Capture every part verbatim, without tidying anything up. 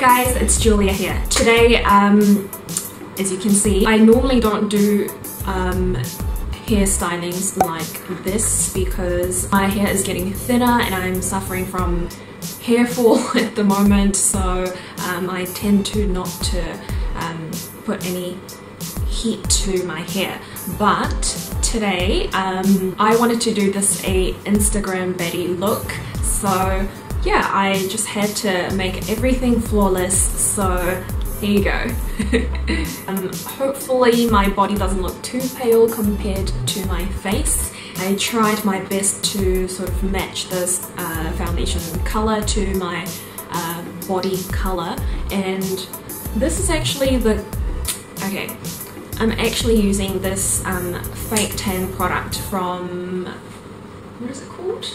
Hi guys, it's Julia here. Today, um, as you can see, I normally don't do um, hair stylings like this because my hair is getting thinner and I'm suffering from hair fall at the moment, so um, I tend to not to um, put any heat to my hair. But today, um, I wanted to do this a Instagram baddie look, so yeah, I just had to make everything flawless, so here you go. um, hopefully my body doesn't look too pale compared to my face. I tried my best to sort of match this uh, foundation colour to my uh, body colour, and this is actually the... okay, I'm actually using this um, fake tan product from... what is it called?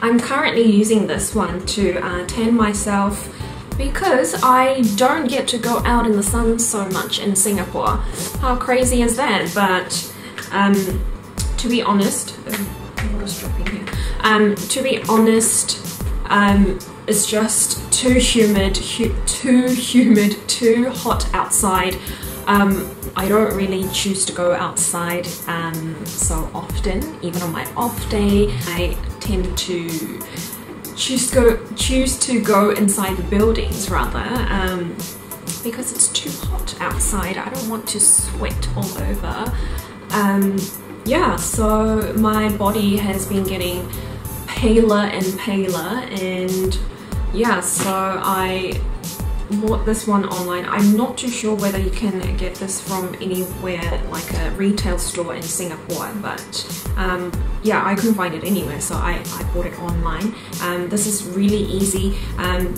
I'm currently using this one to uh, tan myself because I don't get to go out in the sun so much in Singapore. How crazy is that? But um, to be honest, what is dropping here? Um, to be honest, um, it's just too humid, hu too humid, too hot outside. Um, I don't really choose to go outside um, so often. Even on my off day, I tend to choose to go, choose to go inside the buildings rather um, because it's too hot outside. I don't want to sweat all over. Um, yeah, so my body has been getting paler and paler, and yeah, so I bought this one online. I'm not too sure whether you can get this from anywhere like a retail store in Singapore, but um, yeah, I couldn't find it anywhere, so I, I bought it online. Um, this is really easy. Um,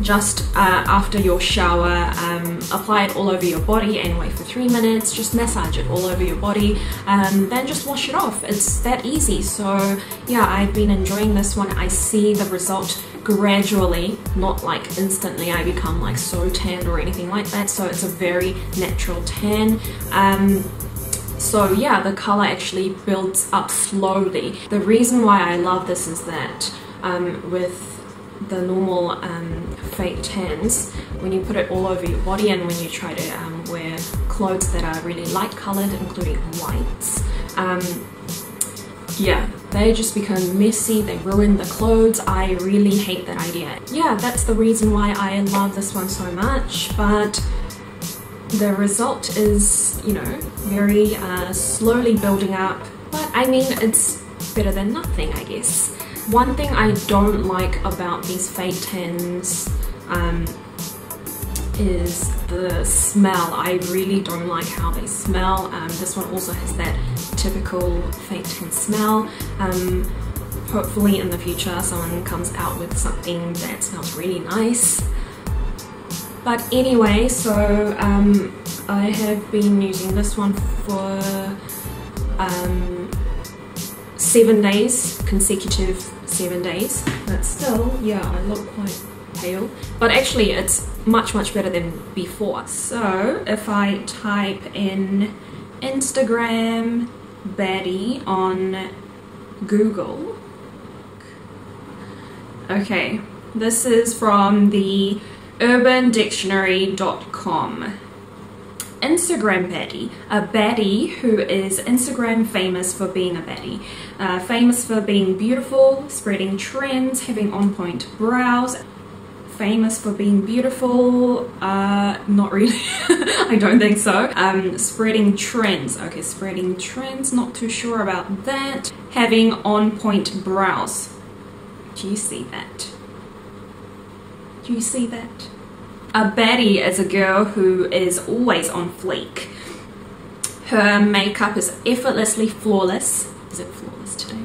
just uh, after your shower, um, apply it all over your body and wait for three minutes. Just massage it all over your body, um, then just wash it off. It's that easy. So yeah, I've been enjoying this one. I see the result gradually, not like instantly I become like so tanned or anything like that, so it's a very natural tan. Um, so yeah, the color actually builds up slowly. The reason why I love this is that um, with the normal um, fake tans, when you put it all over your body and when you try to um, wear clothes that are really light colored, including whites, um, yeah, they just become messy, they ruin the clothes. I really hate that idea. Yeah, that's the reason why I love this one so much, but the result is, you know, very uh, slowly building up. But I mean, it's better than nothing, I guess. One thing I don't like about these fake tans um, is the smell. I really don't like how they smell. Um, this one also has that typical fake tan smell. Um, hopefully in the future someone comes out with something that smells really nice. But anyway, so um, I have been using this one for um, seven days, consecutive seven days. But still, yeah, I look quite pale. But actually it's much, much better than before. So if I type in Instagram baddie on Google. Okay, this is from the urban dictionary dot com. Instagram baddie. A baddie who is Instagram famous for being a baddie. Uh, famous for being beautiful, spreading trends, having on-point brows. Famous for being beautiful, uh, not really, I don't think so. Um, spreading trends, okay, spreading trends, not too sure about that. Having on-point brows, do you see that? Do you see that? A baddie is a girl who is always on fleek. Her makeup is effortlessly flawless. Is it flawless today?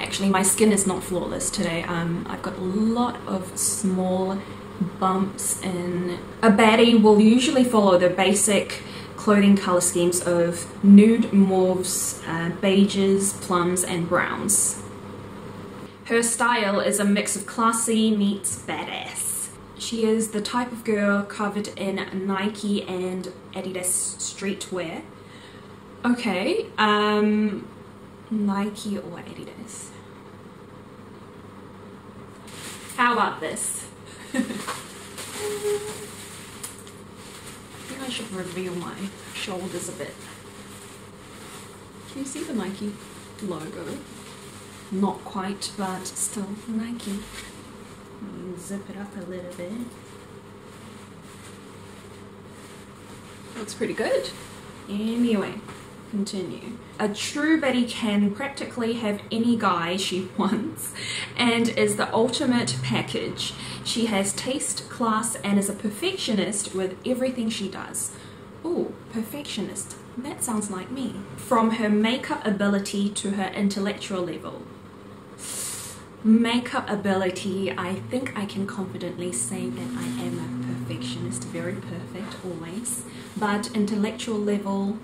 Actually, my skin is not flawless today. Um, I've got a lot of small bumps in. A baddie will usually follow the basic clothing color schemes of nude, mauves, uh, beiges, plums, and browns. Her style is a mix of classy meets badass. She is the type of girl covered in Nike and Adidas streetwear. Okay, um, Nike or Adidas? How about this? I think I should reveal my shoulders a bit. Can you see the Nike logo? Not quite, but still Nike. Zip it up a little bit. Looks pretty good. Anyway, continue. A true Betty can practically have any guy she wants and is the ultimate package. She has taste, class, and is a perfectionist with everything she does. Ooh, perfectionist. That sounds like me. From her makeup ability to her intellectual level. Makeup ability, I think I can confidently say that I am a perfectionist, very perfect always, but intellectual level,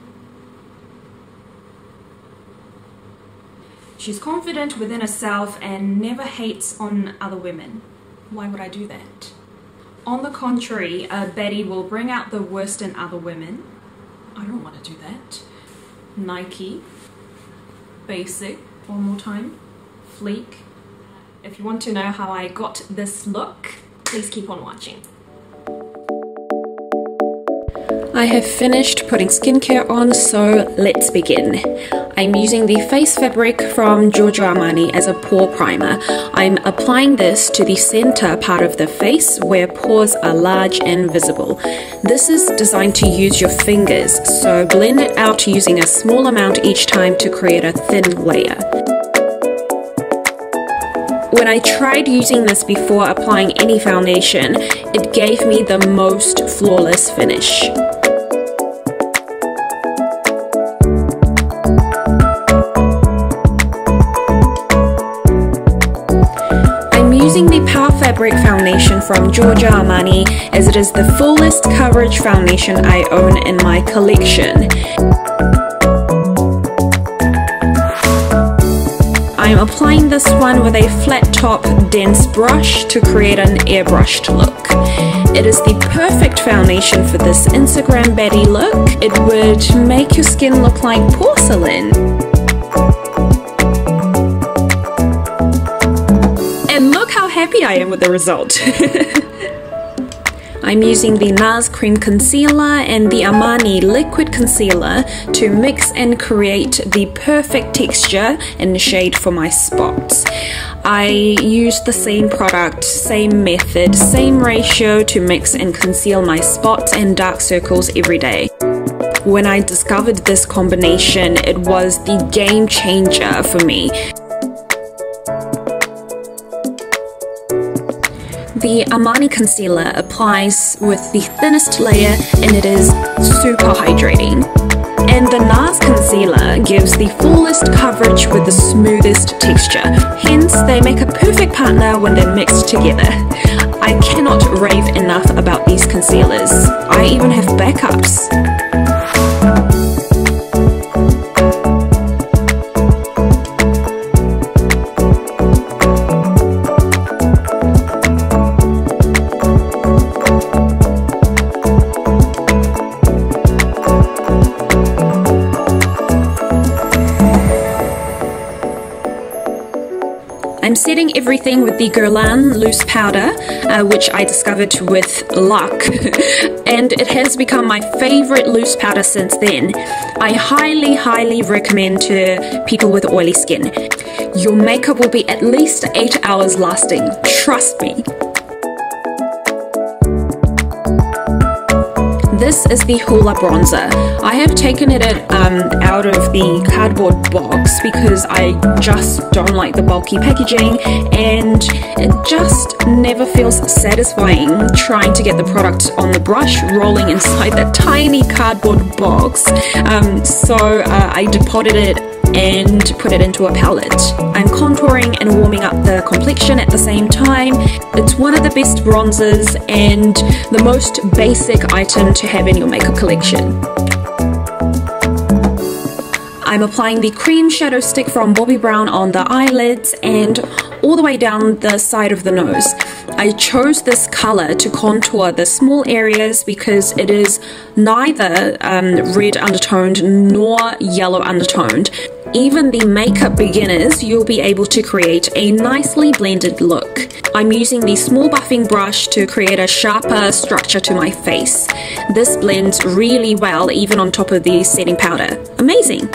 she's confident within herself and never hates on other women. Why would I do that? On the contrary, uh, Betty will bring out the worst in other women. I don't want to do that. Nike, basic, one more time, fleek. If you want to know how I got this look, please keep on watching. I have finished putting skincare on, so let's begin. I'm using the face fabric from Giorgio Armani as a pore primer. I'm applying this to the center part of the face where pores are large and visible. This is designed to use your fingers, so blend it out using a small amount each time to create a thin layer. When I tried using this before applying any foundation, it gave me the most flawless finish. I'm using the Power Fabric foundation from Giorgio Armani as it is the fullest coverage foundation I own in my collection. I'm applying this one with a flat top dense brush to create an airbrushed look. It is the perfect foundation for this Instagram Betty look. It would make your skin look like porcelain. And look how happy I am with the result. I'm using the NARS Cream Concealer and the Armani Liquid Concealer to mix and create the perfect texture and shade for my spots. I use the same product, same method, same ratio to mix and conceal my spots and dark circles every day. When I discovered this combination, it was the game changer for me. The Armani concealer applies with the thinnest layer and it is super hydrating. And the NARS concealer gives the fullest coverage with the smoothest texture. Hence, they make a perfect partner when they're mixed together. I cannot rave enough about these concealers. I even have backups. I'm setting everything with the Guerlain loose powder, uh, which I discovered with luck, and it has become my favorite loose powder since then. I highly, highly recommend to people with oily skin. Your makeup will be at least eight hours lasting, trust me. This is the Hoola bronzer. I have taken it um, out of the cardboard box because I just don't like the bulky packaging and it just never feels satisfying trying to get the product on the brush rolling inside that tiny cardboard box. Um, so uh, I depotted it and put it into a palette. I'm contouring and warming up the complexion at the same time. It's one of the best bronzers and the most basic item to have in your makeup collection. I'm applying the cream shadow stick from Bobbi Brown on the eyelids and all the way down the side of the nose. I chose this color to contour the small areas because it is neither um, red undertoned nor yellow undertoned. even the makeup beginners, you'll be able to create a nicely blended look. I'm using the small buffing brush to create a sharper structure to my face. This blends really well even on top of the setting powder. Amazing!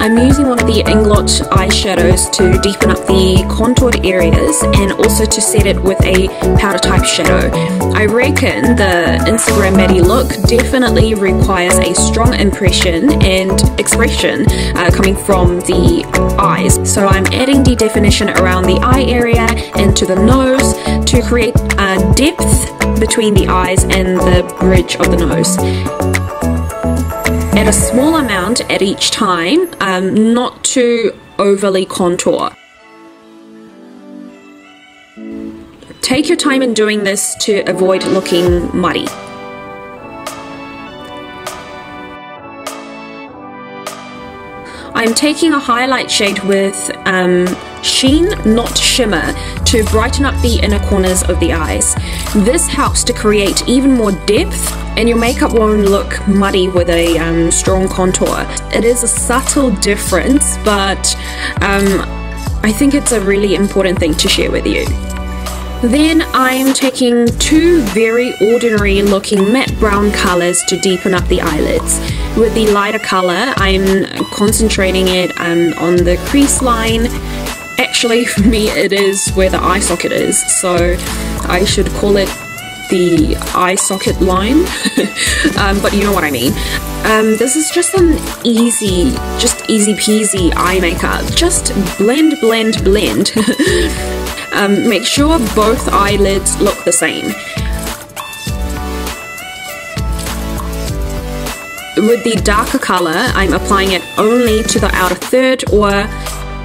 I'm using one of the Inglot eyeshadows to deepen up the contoured areas and also to set it with a powder type shadow. I reckon the Instagram Maddie look definitely requires a strong impression and expression uh, coming from the eyes. So I'm adding the definition around the eye area and to the nose to create a depth between the eyes and the bridge of the nose. Add a small amount at each time, um, not to overly contour. Take your time in doing this to avoid looking muddy. I'm taking a highlight shade with um, Sheen, not Shimmer, to brighten up the inner corners of the eyes. This helps to create even more depth, and your makeup won't look muddy with a um, strong contour. It is a subtle difference, but um, I think it's a really important thing to share with you. Then I'm taking two very ordinary looking matte brown colors to deepen up the eyelids. With the lighter color, I'm concentrating it um, on the crease line. Actually, for me, it is where the eye socket is, so I should call it the eye socket line, um, but you know what I mean. Um, this is just an easy, just easy peasy eye makeup. Just blend, blend, blend. um, make sure both eyelids look the same. With the darker color, I'm applying it only to the outer third or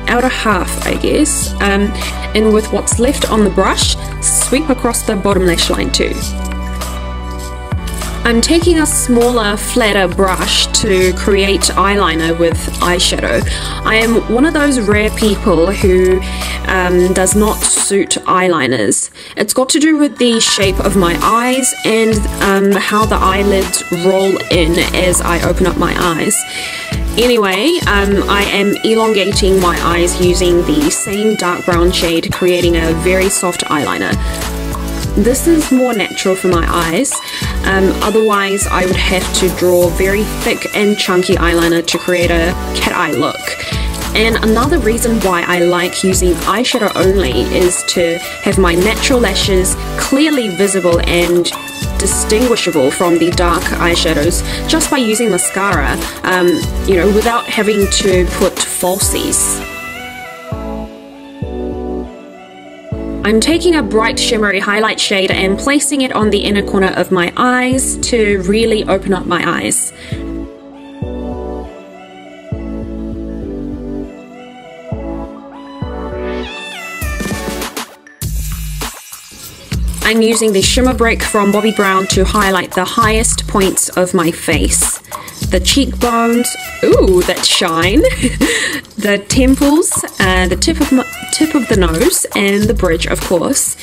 outer half, I guess. Um, and with what's left on the brush, sweep across the bottom lash line too. I'm taking a smaller, flatter brush to create eyeliner with eyeshadow. I am one of those rare people who um, does not suit eyeliners. It's got to do with the shape of my eyes and um, how the eyelids roll in as I open up my eyes. Anyway, um, I am elongating my eyes using the same dark brown shade, creating a very soft eyeliner. This is more natural for my eyes, um, otherwise I would have to draw very thick and chunky eyeliner to create a cat eye look. And another reason why I like using eyeshadow only is to have my natural lashes clearly visible and distinguishable from the dark eyeshadows just by using mascara, um, you know, without having to put falsies. I'm taking a bright shimmery highlight shade and placing it on the inner corner of my eyes to really open up my eyes. I'm using the Shimmer Brick from Bobbi Brown to highlight the highest points of my face. The cheekbones, ooh, that shine, the temples, uh, the tip of, my, tip of the nose, and the bridge, of course.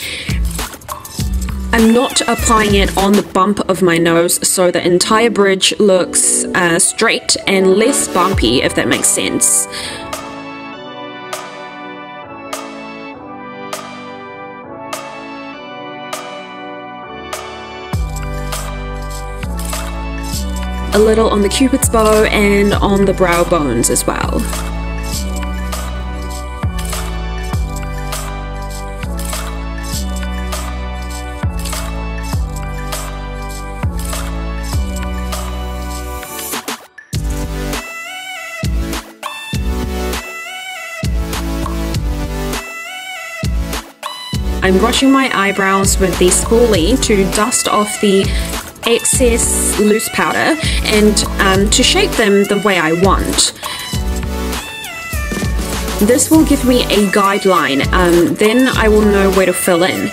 I'm not applying it on the bump of my nose, so the entire bridge looks uh, straight and less bumpy, if that makes sense. A little on the cupid's bow and on the brow bones as well. I'm brushing my eyebrows with the spoolie to dust off the excess loose powder and um, to shape them the way I want. This will give me a guideline, um, then I will know where to fill in.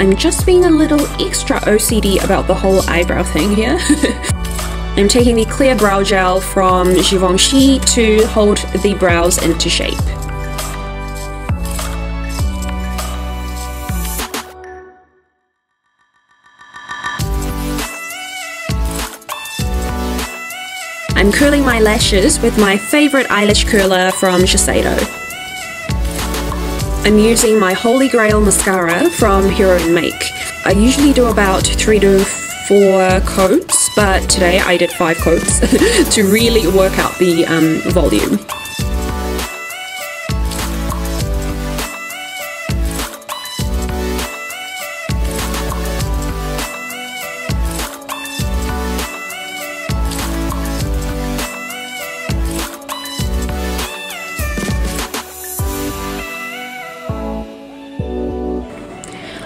I'm just being a little extra O C D about the whole eyebrow thing here. I'm taking the clear brow gel from Givenchy to hold the brows into shape. I'm curling my lashes with my favorite eyelash curler from Shiseido. I'm using my Holy Grail mascara from Heroine Make. I usually do about three to four coats, but today I did five coats to really work out the um, volume.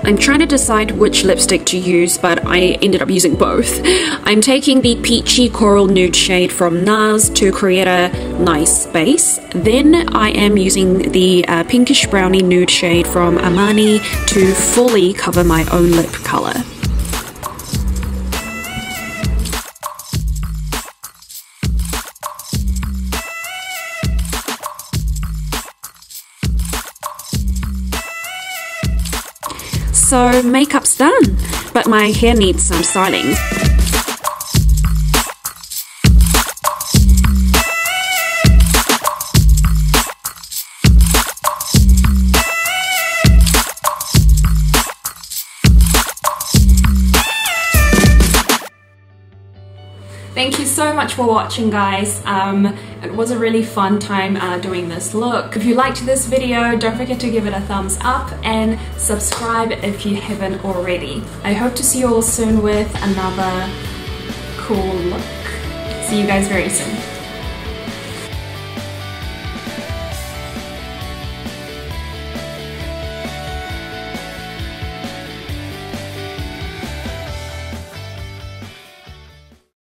I'm trying to decide which lipstick to use, but I ended up using both. I'm taking the Peachy Coral Nude shade from NARS to create a nice space. Then I am using the uh, Pinkish Brownie Nude shade from Armani to fully cover my own lip color. So makeup's done, but my hair needs some styling. Thank you so much for watching, guys. Um, it was a really fun time uh, doing this look. If you liked this video, don't forget to give it a thumbs up and subscribe if you haven't already. I hope to see you all soon with another cool look. See you guys very soon.